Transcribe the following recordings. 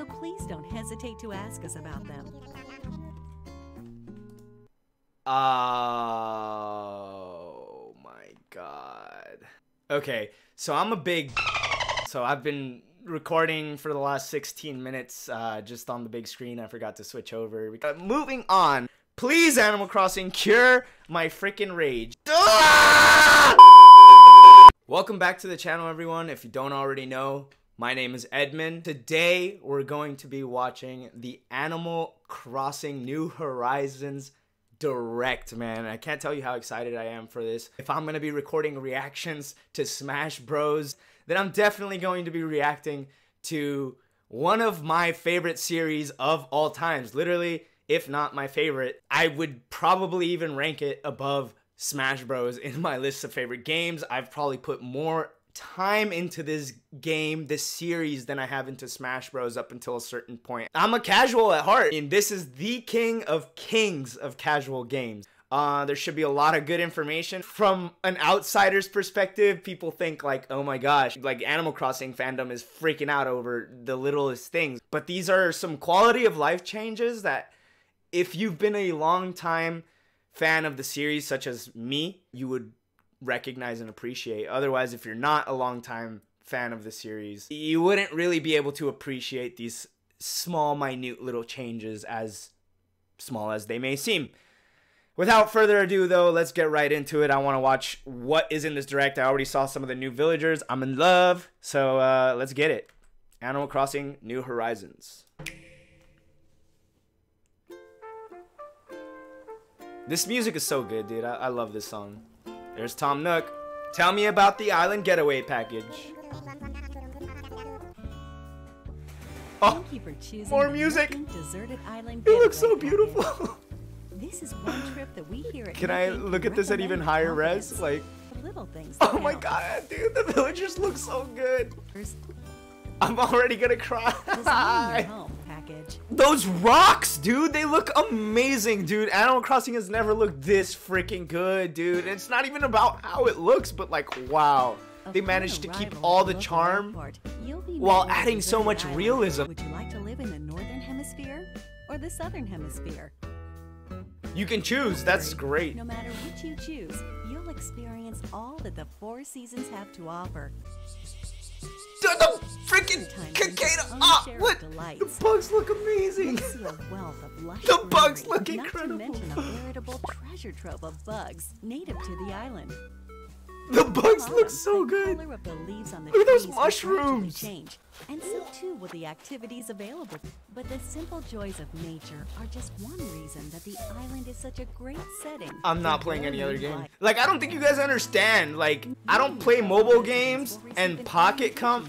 so please don't hesitate to ask us about them. Oh my god. Okay, so I'm a big... So I've been recording for the last 16 minutes just on the big screen. I forgot to switch over. Moving on. Please, Animal Crossing, cure my freaking rage. Welcome back to the channel, everyone. If you don't already know, my name is Edmund. Today, we're going to be watching the Animal Crossing New Horizons Direct, man. I can't tell you how excited I am for this. If I'm gonna be recording reactions to Smash Bros, then I'm definitely going to be reacting to one of my favorite series of all times. Literally, if not my favorite, I would probably even rank it above Smash Bros in my list of favorite games. I've probably put more time into this game, this series, than I have into Smash Bros up until a certain point. I'm a casual at heart, and this is the king of kings of casual games. There should be a lot of good information. From an outsider's perspective, people think like, oh my gosh, like Animal Crossing fandom is freaking out over the littlest things. But these are some quality of life changes that if you've been a long time fan of the series, such as me, you would recognize and appreciate. Otherwise, if you're not a long-time fan of the series, you wouldn't really be able to appreciate these small, minute little changes, as small as they may seem. Without further ado, though, let's get right into it. I want to watch what is in this direct. I already saw some of the new villagers. I'm in love. So let's get it. Animal Crossing New Horizons. This music is so good, dude. I love this song. There's Tom Nook. Tell me about the Island Getaway Package. Oh, thank you for choosing more music. Deserted Island Getaway. It looks so beautiful. This is one trip that we here at Can I look at this at even higher res? Like, little things. Oh my god, dude, the villagers look so good. I'm already gonna cry. Those rocks, dude, they look amazing, dude. Animal Crossing has never looked this freaking good, dude. It's not even about how it looks, but like, wow. They managed to keep all the charm while adding so much realism. Would you like to live in the northern hemisphere or the southern hemisphere? You can choose. That's great. No matter which you choose, you'll experience all that the four seasons have to offer. The freaking cicada! Ah, what? The bugs look amazing. The bugs look incredible. Not to mention a veritable treasure trove of bugs native to the island. The bugs look so good. Look at those mushrooms. And so too will the activities available. But the simple joys of nature are just one reason that the island is such a great setting. I'm not playing any other game. Like, I don't think you guys understand. Like, I don't play mobile games, and Pocket Camp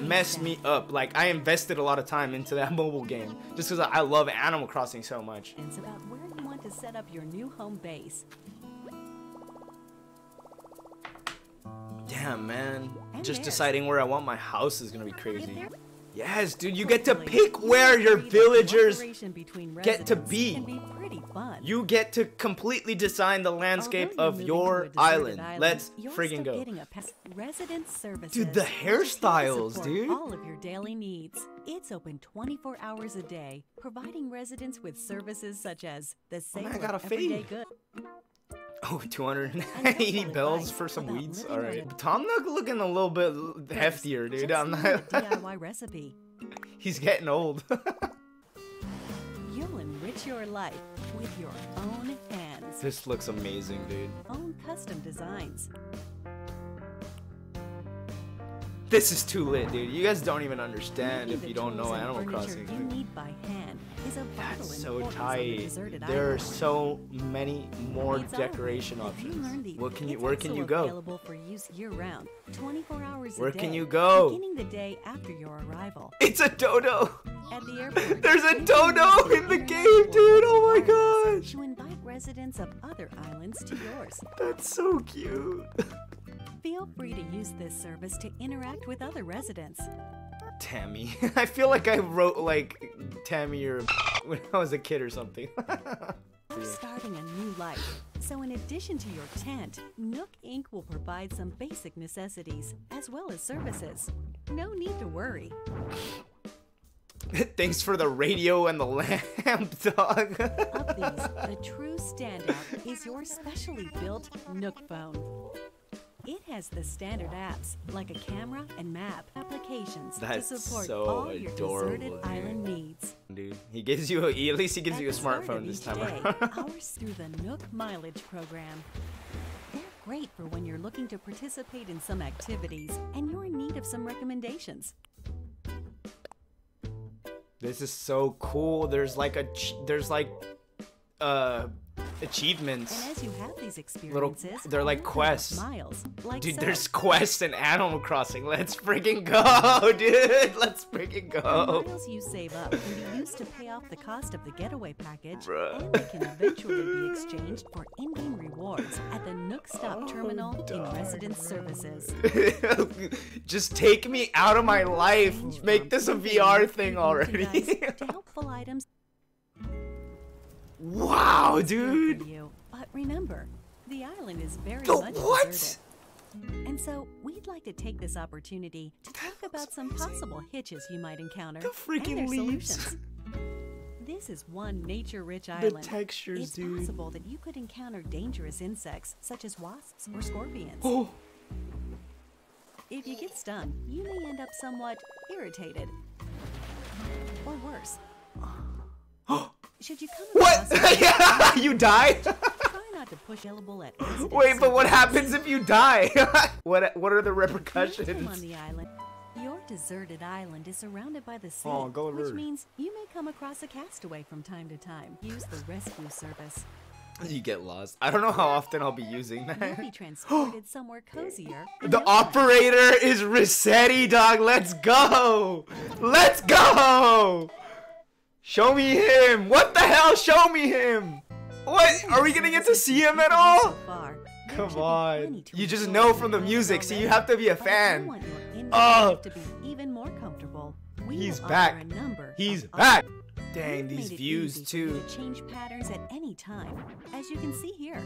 messed me up. Like, I invested a lot of time into that mobile game just because I love Animal Crossing so much. It's about where you want to set up your new home base. Damn, man. Just deciding where I want my house is gonna be crazy. Yes, dude, you get to pick where your villagers get to be. You get to completely design the landscape of your island. Let's friggin' go. Dude, the hairstyles, dude. All of your daily needs. It's open 24 hours a day, providing residents with services such as the same everyday goods. Oh, 280 bells for some weeds. All right. Tom Nook looking a little bit heftier, dude. I'm not. DIY recipe. He's getting old. You'll enrich your life with your own hands. This looks amazing, dude. Own custom designs. This is too lit, dude. You guys don't even understand if you don't know Animal Crossing. That's so tight. There are so many more decoration options. What can you? Where can you go? Where can you go? It's a dodo. There's a dodo in the game, dude. Oh my gosh. To invite residents of other islands to yours. That's so cute. Feel free to use this service to interact with other residents. Tammy. I feel like I wrote like Tammy or when I was a kid or something. You're starting a new life. So in addition to your tent, Nook Inc. will provide some basic necessities as well as services. No need to worry. Thanks for the radio and the lamp, dog. Of these, the true standout is your specially built Nook phone. It has the standard apps like a camera and map applications to support all your deserted island needs. Dude, he gives you at least he gives you a smartphone this time around. Ours through the Nook mileage program. They're great for when you're looking to participate in some activities and you're in need of some recommendations. This is so cool. There's like a achievements. And as you have these experiences, they're like quests. Dude, there's quests in Animal Crossing. Let's freaking go, dude. Let's freaking go. The miles you save up can be used to pay off the cost of the getaway package, and they can eventually be exchanged for in-game rewards at the Nookstop terminal in resident services. Just take me out of my life. Make this a VR thing already. To helpful items. Wow, dude! But remember, the island is very much deserted. And so, we'd like to take this opportunity to talk about some possible hitches you might encounter and their solutions. This is one nature-rich island. The textures, dude. It's possible that you could encounter dangerous insects, such as wasps or scorpions. Oh. If you get stung, you may end up somewhat irritated. Or worse. Oh. Should you come what? You die? Try not to push available at wait, but what happens if you die? What are the repercussions? On the island, your deserted island is surrounded by the sea, which means you may come across a castaway from time to time. Use the rescue service. You get lost. I don't know how often I'll be using that. You'll be transported somewhere cozier. The operator is Resetti, dog. Let's go. Let's go. Show me him! What the hell? Show me him! What? Are we gonna get to see him at all? Come on. You just know from the music, so you have to be a fan. Oh! He's back. He's back! Dang, these views too. Change patterns at any time, as you can see here.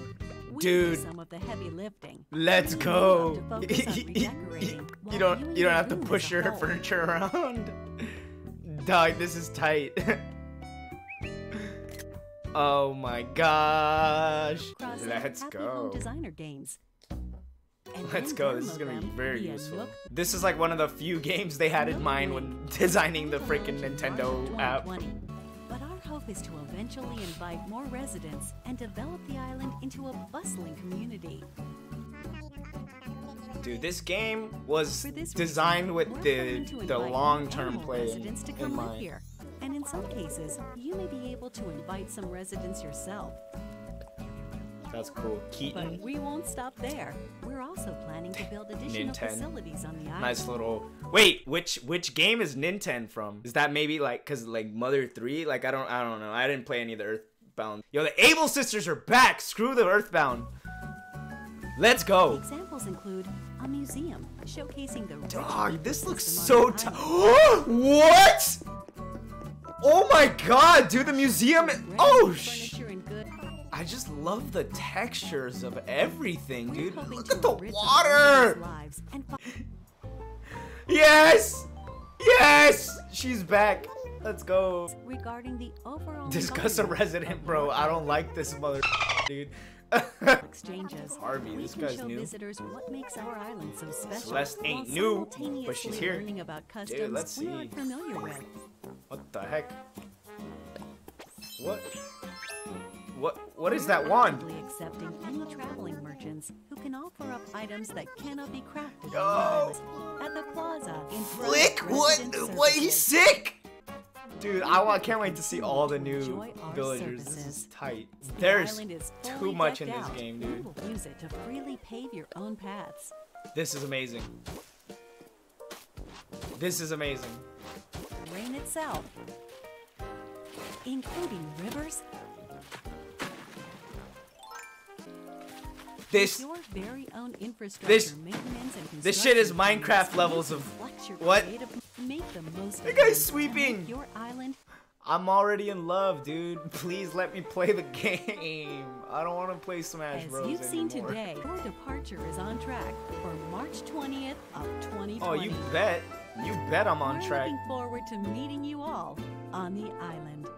Dude, some of the heavy lifting. Let's go! You don't have to push your furniture around. Dog, this is tight. Oh my gosh. Let's go. Designer games. Let's go. This is going to be very useful. This is like one of the few games they had in mind when designing the freaking Nintendo app. But our hope is to eventually invite more residents and develop the island into a bustling community. Dude, this game was designed with the long-term play in mind. And in some cases, you may be able to invite some residents yourself. That's cool. Keaton. But we won't stop there. We're also planning to build additional facilities on the island. Nice little. Wait, which game is Nintendo from? Is that maybe like cuz like Mother 3? Like I don't know. I didn't play any of the Earthbound. Yo, the Able Sisters are back. Screw the Earthbound. Let's go. Examples include a museum showcasing the dog. This looks so tight. What? Oh my god, dude! The museum. Oh shit! I just love the textures of everything, dude. Look at the water. Yes, yes, she's back. Let's go. Regarding the overall. Discuss a resident, bro. I don't like this mother, dude. Exchanges. Harvey, this guy's new. What makes our island so special? Celeste ain't new, but she's here. Dude, let's see. What the heck? What is that wand? Accepting any traveling merchants who can offer up items that cannot be crafted at the plaza. Flick, what? He's sick. Dude, I can't wait to see all the new villagers. This is tight. There's too much in this game, dude. We'll use it to freely pave your own paths. This is amazing. This is amazing. Rain itself, including rivers. Your very own infrastructure, maintenance, and this shit is Minecraft levels of what? That guy's sweeping! Your island. I'm already in love, dude. Please let me play the game. I don't want to play Smash Bros. As you've seen today, your departure is on track for March 20th of 2020. Oh, you bet. You bet I'm on track. Looking forward to meeting you all on the island.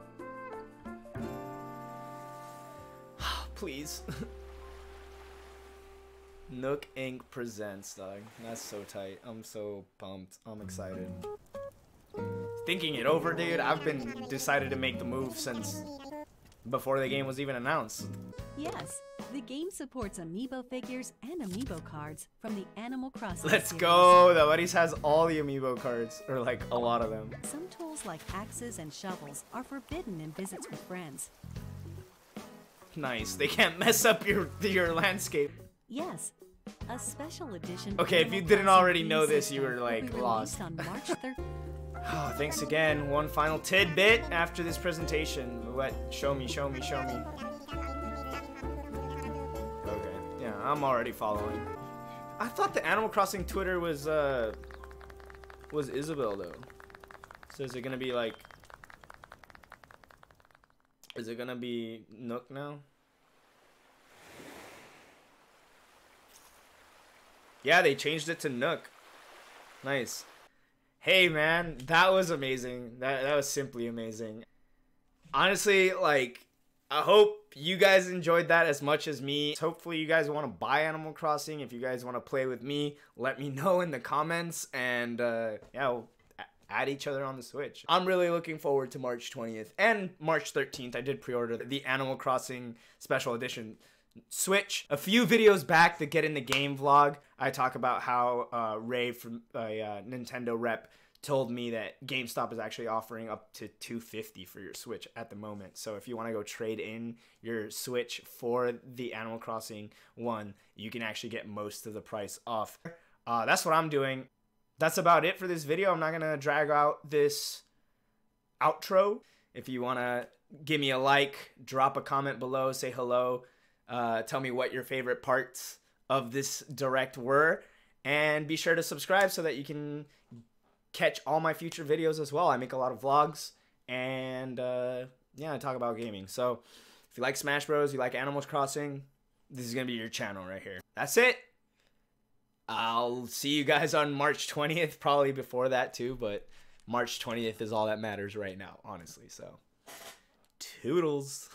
Please. Nook Inc presents, dog. That's so tight. I'm so pumped. I'm excited. Thinking it over, dude. I've been decided to make the move since before the game was even announced. Yes, the game supports amiibo figures and amiibo cards from the Animal Crossing. Let's go! The buddies has all the amiibo cards, or like a lot of them. Some tools like axes and shovels are forbidden in visits with friends. Nice. They can't mess up your landscape. Yes. A special edition. Okay, if you didn't already know this, you were like lost. On March 3rd. Oh, thanks again. One final tidbit after this presentation. What? Show me, show me, show me. Okay. Yeah, I'm already following. I thought the Animal Crossing Twitter was Isabelle though. So is it gonna be like? Is it gonna be Nook now? Yeah, they changed it to Nook. Nice. Hey, man, that was amazing. That was simply amazing. Honestly, like, I hope you guys enjoyed that as much as me. Hopefully, you guys want to buy Animal Crossing. If you guys want to play with me, let me know in the comments. And, yeah, we'll add each other on the Switch. I'm really looking forward to March 20th and March 13th. I did pre-order the Animal Crossing Special Edition Switch. A few videos back, the Get in the Game vlog, I talk about how Ray from Nintendo rep told me that GameStop is actually offering up to $250 for your Switch at the moment. So if you want to go trade in your Switch for the Animal Crossing one, you can actually get most of the price off. That's what I'm doing. That's about it for this video. I'm not going to drag out this outro. If you want to give me a like, drop a comment below, say hello. Tell me what your favorite parts of this direct were, and be sure to subscribe so that you can catch all my future videos as well. I make a lot of vlogs, and yeah, I talk about gaming. So if you like Smash Bros, you like Animal Crossing, this is gonna be your channel right here. That's it. I'll see you guys on March 20th, probably before that too, but March 20th is all that matters right now, honestly. So toodles.